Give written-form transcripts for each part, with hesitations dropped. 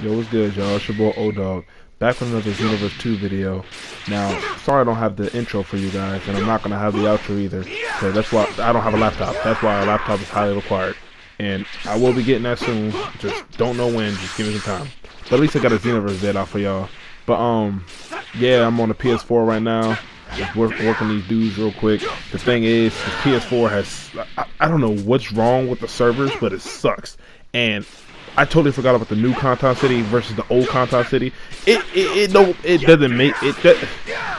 Yo, what's good, y'all? It's your boy O-Dog, back with another Xenoverse 2 video. Now, sorry I don't have the intro for you guys, and I'm not going to have the outro either, so that's why I don't have a laptop. That's why a laptop is highly required, and I will be getting that soon. Just don't know when, just give me some time. But at least I got a Xenoverse dead out for y'all. But, yeah, I'm on the PS4 right now. Just working these dudes real quick. The thing is, the PS4 has, I don't know what's wrong with the servers, but it sucks. And I totally forgot about the new Conton City versus the old Conton City. It doesn't make it.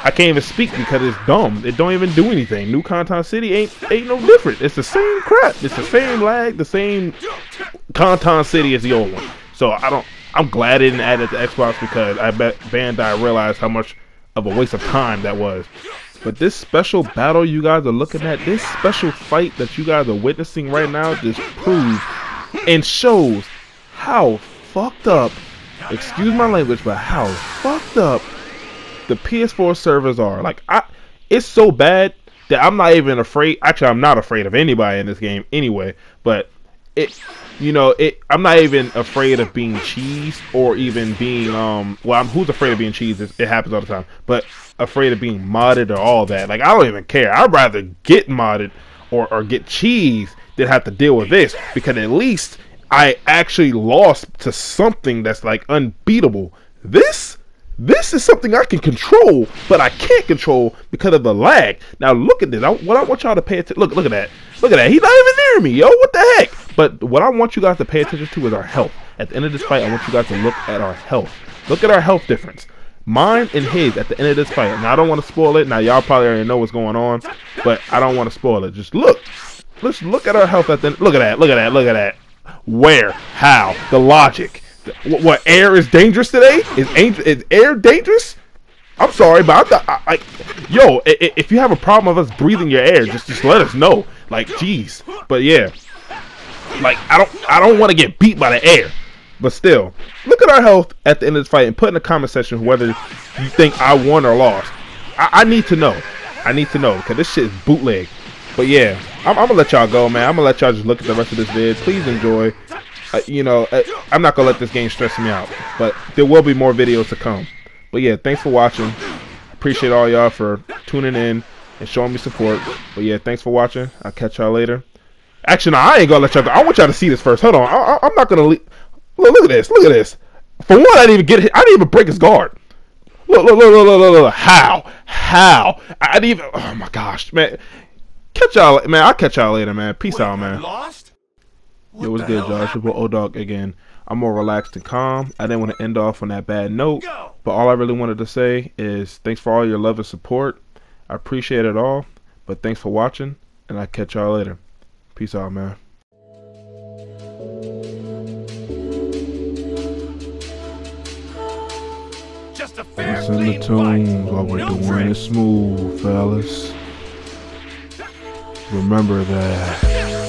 I can't even speak because it's dumb. It don't even do anything. New Conton City ain't no different. It's the same crap. It's the same lag. The same Conton City as the old one. So I'm glad it didn't add it to Xbox, because I bet Bandai realized how much of a waste of time that was. But this special battle you guys are looking at, this special fight that you guys are witnessing right now, just proves and shows how fucked up, excuse my language, but how fucked up the PS4 servers are. Like, it's so bad that I'm not even afraid. Actually, I'm not afraid of anybody in this game anyway, but I'm not even afraid of being cheesed or even being, who's afraid of being cheesed? It happens all the time. But afraid of being modded or all that. Like, I don't even care. I'd rather get modded or get cheesed than have to deal with this, because at least I actually lost to something that's like unbeatable. This is something I can control, but I can't control because of the lag. Now look at this. What I want y'all to pay attention. Look at that. Look at that. He's not even near me, yo. What the heck? But what I want you guys to pay attention to is our health. At the end of this fight, I want you guys to look at our health. Look at our health difference. Mine and his at the end of this fight. Now I don't want to spoil it. Now y'all probably already know what's going on, but I don't want to spoil it. Just look. Let's look at our health at the end. Look at that. Look at that. Look at that. Where? How? The logic. What, air is dangerous today? Is air dangerous? I'm sorry, but I'm not, like, yo, if you have a problem of us breathing your air, just let us know. Like, jeez. But yeah, like, I don't want to get beat by the air. But still, look at our health at the end of this fight and put in the comment section whether you think I won or lost. I need to know. I need to know, because this shit is bootleg. But yeah, I'm gonna let y'all go, man. I'm gonna let y'all just look at the rest of this vid. Please enjoy. I'm not gonna let this game stress me out, but there will be more videos to come. But yeah, thanks for watching. Appreciate all y'all for tuning in and showing me support. But yeah, thanks for watching. I'll catch y'all later. Actually, no, I ain't gonna let y'all go. I want y'all to see this first. Hold on. I'm not gonna leave. Look at this. Look at this. For one, I didn't even get hit. I didn't even break his guard. Look. How? I didn't even. Oh my gosh, man. Catch y'all, man. I'll catch y'all later, man. Peace out, man. Yo, what's good, y'all? It's your boy O-Dog again. I'm more relaxed and calm. I didn't want to end off on that bad note, but all I really wanted to say is thanks for all your love and support. I appreciate it all, but thanks for watching, and I'll catch y'all later. Peace out, man. Just in the tunes, while we're doing it smooth, fellas. Remember that. Yeah.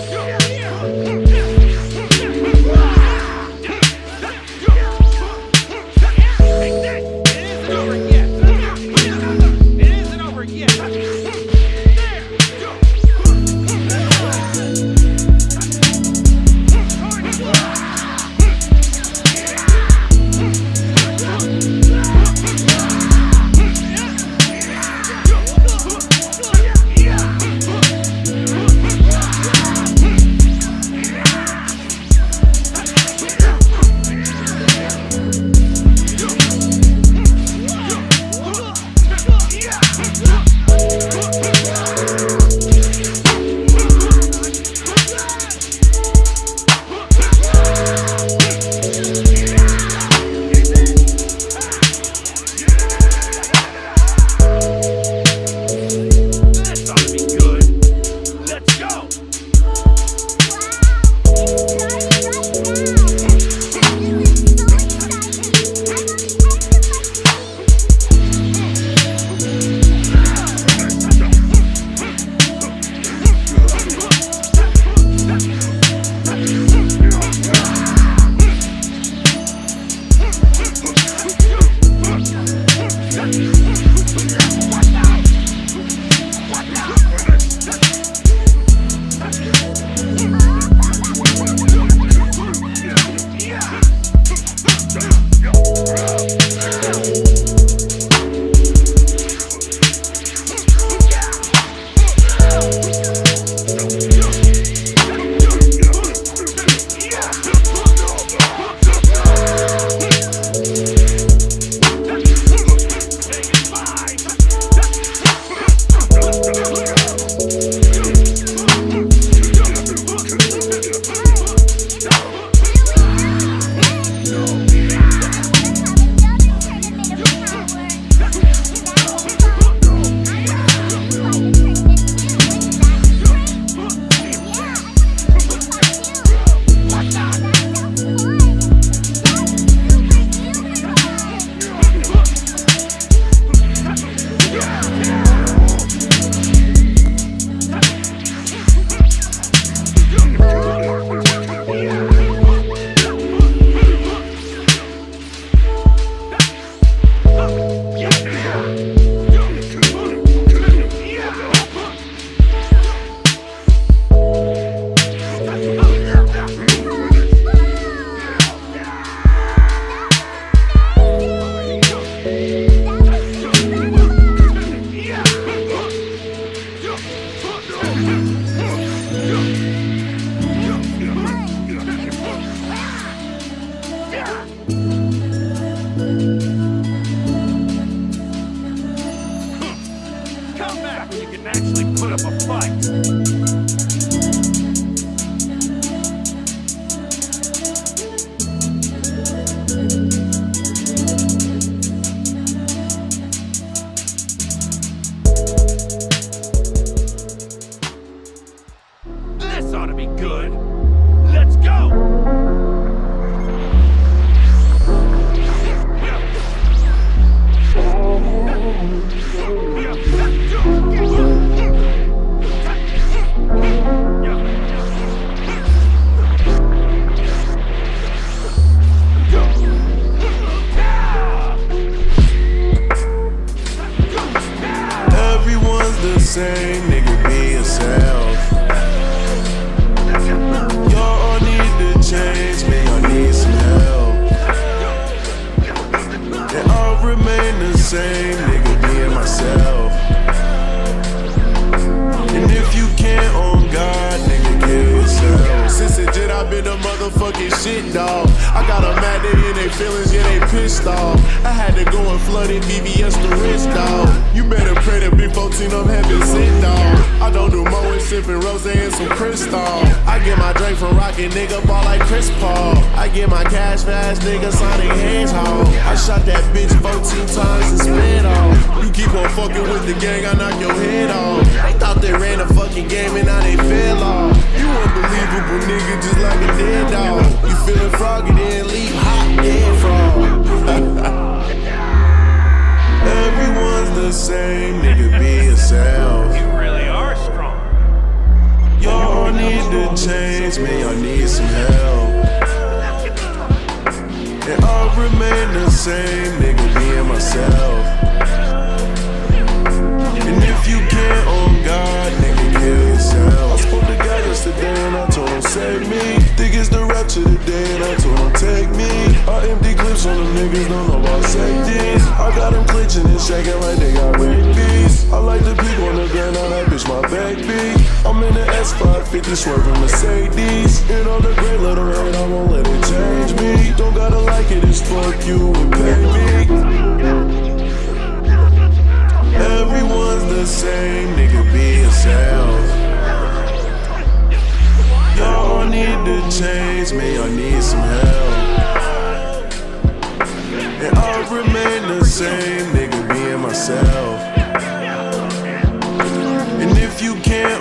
And if you can't,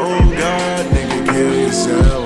oh God, nigga, kill yourself.